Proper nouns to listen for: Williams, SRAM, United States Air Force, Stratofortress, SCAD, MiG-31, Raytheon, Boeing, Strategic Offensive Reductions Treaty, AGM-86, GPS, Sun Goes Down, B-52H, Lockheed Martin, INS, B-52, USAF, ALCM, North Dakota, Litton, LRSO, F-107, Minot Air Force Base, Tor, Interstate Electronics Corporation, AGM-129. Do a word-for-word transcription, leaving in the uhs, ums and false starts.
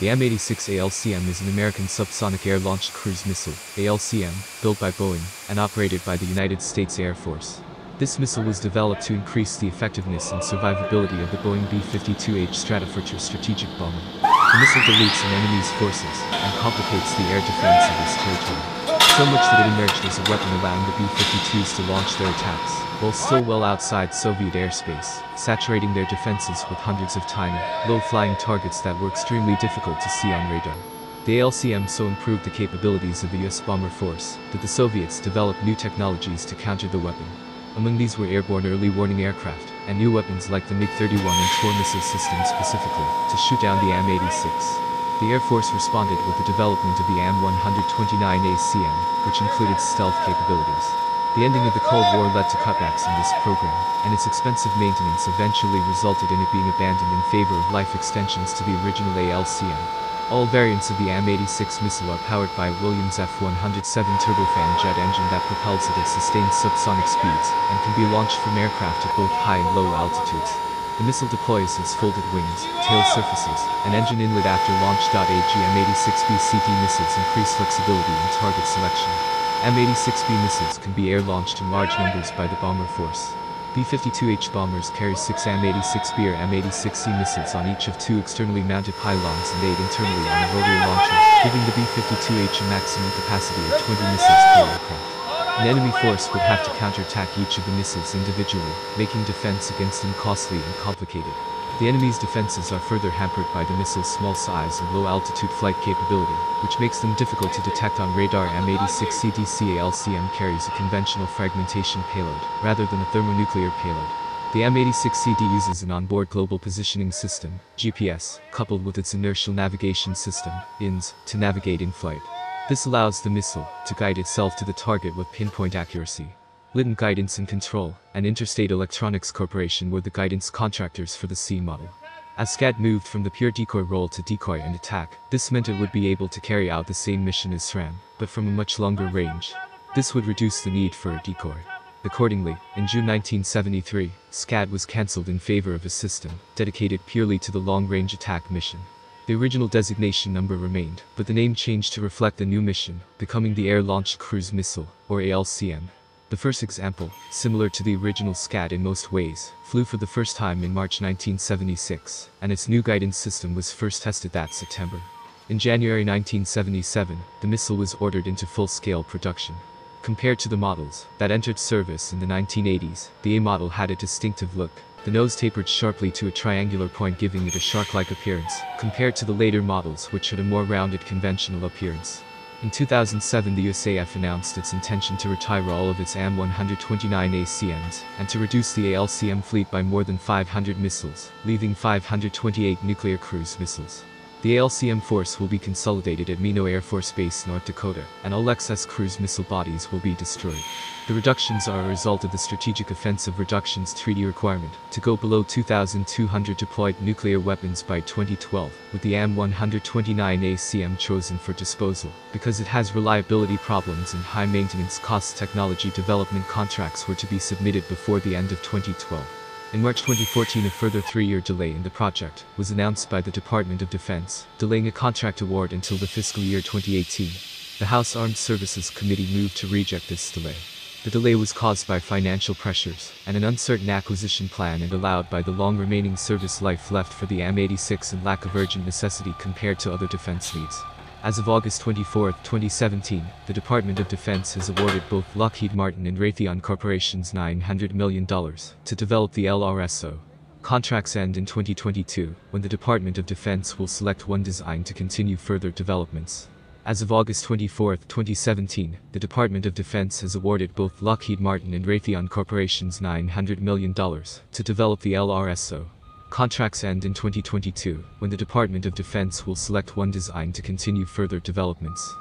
The M eighty-six A L C M is an American subsonic air-launched cruise missile, A L C M, built by Boeing, and operated by the United States Air Force. This missile was developed to increase the effectiveness and survivability of the Boeing B fifty-two H Stratofortress strategic bomber. The missile deletes an enemy's forces, and complicates the air defense of this territory. So much that it emerged as a weapon allowing the B fifty-twos to launch their attacks, while still well outside Soviet airspace, saturating their defenses with hundreds of tiny, low-flying targets that were extremely difficult to see on radar. The A L C M so improved the capabilities of the U S bomber force, that the Soviets developed new technologies to counter the weapon. Among these were airborne early warning aircraft, and new weapons like the MiG thirty-one and Tor missile systems specifically, to shoot down the A M eighty-six. The Air Force responded with the development of the A G M one twenty-nine A C M, which included stealth capabilities. The ending of the Cold War led to cutbacks in this program, and its expensive maintenance eventually resulted in it being abandoned in favor of life extensions to the original A L C M. All variants of the A M eighty-six missile are powered by a Williams F one oh seven turbofan jet engine that propels it at sustained subsonic speeds, and can be launched from aircraft at both high and low altitudes. The missile deploys its folded wings, tail surfaces, and engine inlet after launch. A G M eighty-six B C T missiles increase flexibility in target selection. M eighty-six B missiles can be air-launched in large numbers by the bomber force. B fifty-two H bombers carry six A M eighty-six B or A M eighty-six C missiles on each of two externally mounted pylons and eight internally on a rotary launcher, giving the B fifty-two H a maximum capacity of twenty missiles per aircraft. An enemy force would have to counterattack each of the missiles individually, making defense against them costly and complicated. The enemy's defenses are further hampered by the missile's small size and low-altitude flight capability, which makes them difficult to detect on radar. M eighty-six C D C A L C M carries a conventional fragmentation payload, rather than a thermonuclear payload. The M eighty-six C D uses an onboard global positioning system, G P S, coupled with its inertial navigation system, I N S, to navigate in flight. This allows the missile to guide itself to the target with pinpoint accuracy. Litton Guidance and Control and Interstate Electronics Corporation were the guidance contractors for the C model. As SCAD moved from the pure decoy role to decoy and attack, this meant it would be able to carry out the same mission as SRAM, but from a much longer range. This would reduce the need for a decoy. Accordingly, in June nineteen seventy-three, SCAD was cancelled in favor of a system dedicated purely to the long-range attack mission. The original designation number remained, but the name changed to reflect the new mission, becoming the Air-Launched Cruise Missile, or A L C M. The first example, similar to the original SCAD in most ways, flew for the first time in March nineteen seventy-six, and its new guidance system was first tested that September. In January nineteen seventy-seven, the missile was ordered into full-scale production. Compared to the models that entered service in the nineteen eighties, the A model had a distinctive look. The nose tapered sharply to a triangular point, giving it a shark-like appearance, compared to the later models which had a more rounded conventional appearance. In two thousand seven, the U S A F announced its intention to retire all of its A G M one twenty-nine A C Ms, and to reduce the A L C M fleet by more than five hundred missiles, leaving five hundred twenty-eight nuclear cruise missiles. The A L C M force will be consolidated at Minot Air Force Base, North Dakota, and all excess cruise missile bodies will be destroyed. The reductions are a result of the Strategic Offensive Reductions Treaty requirement to go below two thousand two hundred deployed nuclear weapons by twenty twelve, with the A G M one twenty-nine A C M chosen for disposal, because it has reliability problems and high maintenance costs. Technology development contracts were to be submitted before the end of twenty twelve. In March twenty fourteen, a further three-year delay in the project was announced by the Department of Defense, delaying a contract award until the fiscal year twenty eighteen. The House Armed Services Committee moved to reject this delay. The delay was caused by financial pressures and an uncertain acquisition plan, and allowed by the long remaining service life left for the A G M eighty-six and lack of urgent necessity compared to other defense needs. As of August twenty-fourth, twenty seventeen, the Department of Defense has awarded both Lockheed Martin and Raytheon Corporation's nine hundred million dollars to develop the L R S O. Contracts end in twenty twenty-two, when the Department of Defense will select one design to continue further developments. As of August twenty-fourth, twenty seventeen, the Department of Defense has awarded both Lockheed Martin and Raytheon Corporation's nine hundred million dollars to develop the L R S O. Contracts end in twenty twenty-two, when the Department of Defense will select one design to continue further developments.